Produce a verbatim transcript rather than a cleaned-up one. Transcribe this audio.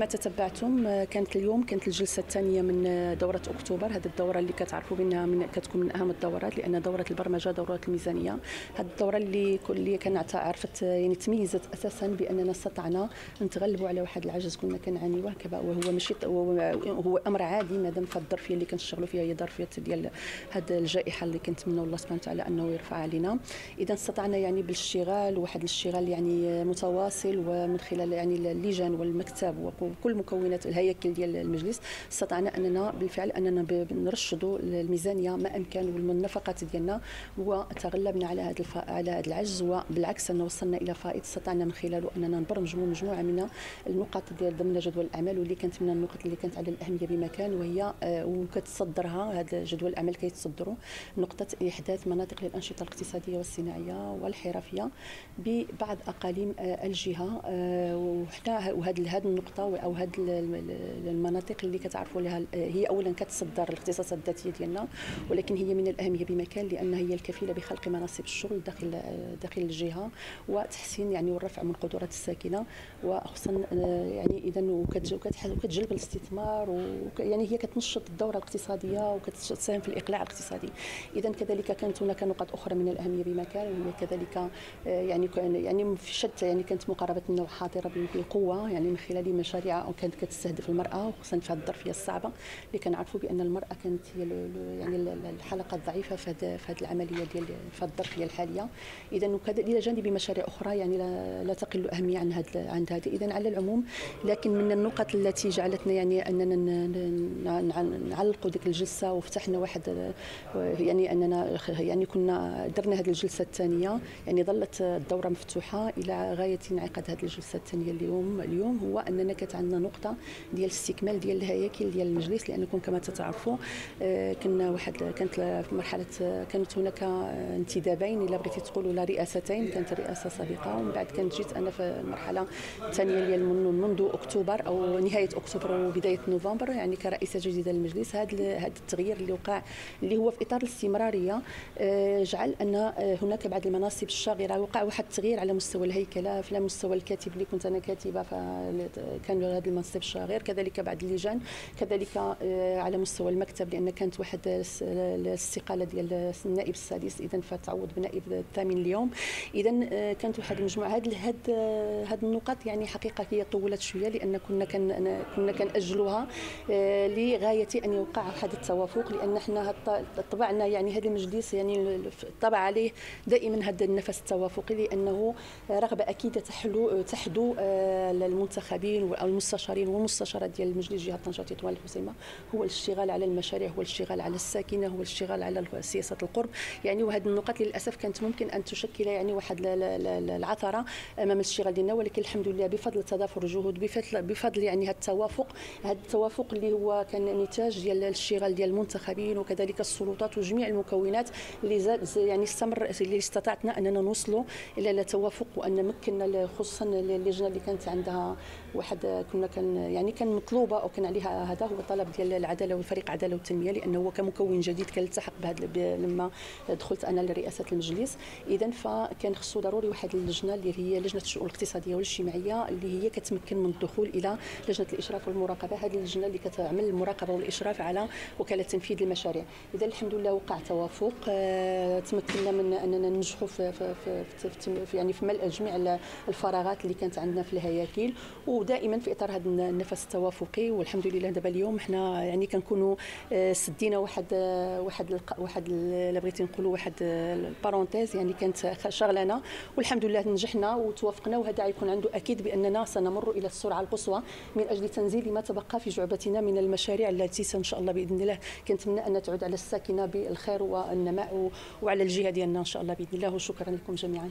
كما تتبعتم كانت اليوم كانت الجلسه الثانيه من دوره اكتوبر، هذه الدوره اللي كتعرفوا بانها من كتكون من اهم الدورات، لان دوره البرمجه دوره الميزانيه، هذه الدوره اللي كل كانت عرفت يعني تميزت اساسا باننا استطعنا نتغلبوا على واحد العجز كنا كنعانيوه، وهو ماشي هو امر عادي مادام في الظرفيه اللي كنشتغلوا فيها هي ظرفيه ديال هذه الجائحه اللي كنتمنوا الله سبحانه وتعالى انه يرفع علينا. اذا استطعنا يعني بالاشتغال، واحد الاشتغال يعني متواصل ومن خلال يعني اللجان والمكتب وكل مكونات الهياكل ديال المجلس، استطعنا اننا بالفعل اننا نرشدوا الميزانيه ما امكن والنفقات ديالنا، وتغلبنا على هذا على هذا العجز، وبالعكس ان وصلنا الى فائض استطعنا من خلاله اننا نبرمجوا مجموعه من النقط ديال ضمن جدول الاعمال، واللي كانت من النقط اللي كانت على الاهميه بمكان، وهي وكتصدرها هذا جدول الاعمال كيتصدروا نقطه احداث مناطق للانشطه الاقتصاديه والصناعيه والحرفيه ببعض اقاليم الجهه، وحنا وهذه هذه النقطه او هذه المناطق اللي كتعرفوا لها هي اولا كتصدر الاختصاصات الذاتيه ديالنا، ولكن هي من الاهميه بمكان لان هي الكفيله بخلق مناصب الشغل داخل داخل الجهه وتحسين يعني والرفع من القدرات الساكنه، وخصوصا يعني اذا وكتجلب الاستثمار، ويعني هي كتنشط الدوره الاقتصاديه وكتساهم في الاقلاع الاقتصادي. اذا كذلك كانت هناك نقاط اخرى من الاهميه بمكان، وهي كذلك يعني يعني في شتى يعني كانت مقاربتنا حاضره بقوه يعني من خلال مشاريع وكانت كتستهدف المراه، وخصوصا في هذه الظرفيه الصعبه اللي كنعرفوا بان المراه كانت هي يعني الحلقه الضعيفه في هذه العمليه ديال في هذه الظرفيه الحاليه. اذا الى جانب مشاريع اخرى يعني لا تقل اهميه عن هذا عن هذا. اذا على العموم لكن من النقط التي جعلتنا يعني اننا نعلقوا ديك الجلسه وفتحنا واحد يعني اننا يعني كنا درنا هذه الجلسه الثانيه، يعني ظلت الدوره مفتوحه الى غايه انعقاد هذه الجلسه الثانيه اليوم اليوم هو اننا كانت عندنا نقطه ديال الاستكمال ديال الهياكل ديال المجلس، لانكم كما تتعرفوا كنا واحد كانت في مرحله كانت هناك انتدابين الا بغيتي تقولوا لا رئاستين، كانت رئاسه سابقه ومن بعد كانت جيت انا في المرحله الثانيه ديال منذ اكتوبر او نهايه اكتوبر وبدايه نوفمبر يعني كرئيسه جديده للمجلس. هذا هذا التغيير اللي وقع اللي هو في اطار الاستمراريه جعل ان هناك بعض المناصب الشاغره وقع واحد التغيير على مستوى الهيكله، في مستوى الكاتب اللي كنت انا كاتبه فكان هذا المنصب الشاغر، كذلك بعض اللجان، كذلك على مستوى المكتب لان كانت واحد الاستقاله ديال النائب السادس اذا فتعوض بنائب الثامن اليوم. اذا كانت واحد المجموعه هاد هاد هاد النقط يعني حقيقه هي طولت شويه لان كنا كن كنا كنأجلوها لغايه ان يوقع واحد التوافق، لان حنا طبعنا يعني هذا المجلس يعني طبع عليه دائما هذا النفس التوافقي، لانه رغبه اكيده تحلو تحدو المنتخبين او المستشارين والمستشارات ديال المجلس جهه طنجه تطوان الحسيمه، هو الاشتغال على المشاريع، هو الاشتغال على الساكنه، هو الاشتغال على سياسه القرب يعني. وهذه النقاط للاسف كانت ممكن ان تشكل يعني واحد العثره امام الاشتغال ديالنا، ولكن الحمد لله بفضل تضافر الجهود بفضل بفضل يعني هذا التوافق، هذا التوافق اللي هو كان نتاج ديال الاشتغال ديال المنتخبين وكذلك السلطات وجميع المكونات اللي يعني استمر اللي استطعتنا اننا نوصلوا الى التوافق، وان مكننا خصوصا اللجنه اللي كانت عندها واحد كنا كان يعني كان مطلوبه او كان عليها هذا هو الطلب ديال العداله والفريق عداله والتنميه، لانه هو كمكون جديد كان التحق بهذا لما دخلت انا لرئاسه المجلس. اذا فكان خصو ضروري واحد اللجنه اللي هي لجنه الشؤون الاقتصاديه والاجتماعيه اللي هي كتمكن من الدخول الى لجنه الاشراف والمراقبه، هذه اللجنه اللي كتعمل المراقبه والاشراف على وكاله تنفيذ المشاريع. اذا الحمد لله وقع توافق، تمكنا من اننا ننجحوا في, في, في, في, في يعني في ملء جميع الفراغات اللي كانت عندنا في الهياكل، ودائما في اطار هذا النفس التوافقي. والحمد لله دابا اليوم حنا يعني كنكونوا سدينا واحد واحد واحد الا بغيتي نقولوا واحد البارونتيز يعني كانت شغلنا، والحمد لله نجحنا وتوافقنا، وهذا غيكون عنده اكيد باننا سنمر الى السرعه القصوى من اجل تنزيل ما تبقى في جعبتنا من المشاريع التي ان شاء الله باذن الله كنتمنى ان تعود على الساكنه بالخير والنماء وعلى الجهه ديالنا ان شاء الله باذن الله. وشكرا لكم جميعا.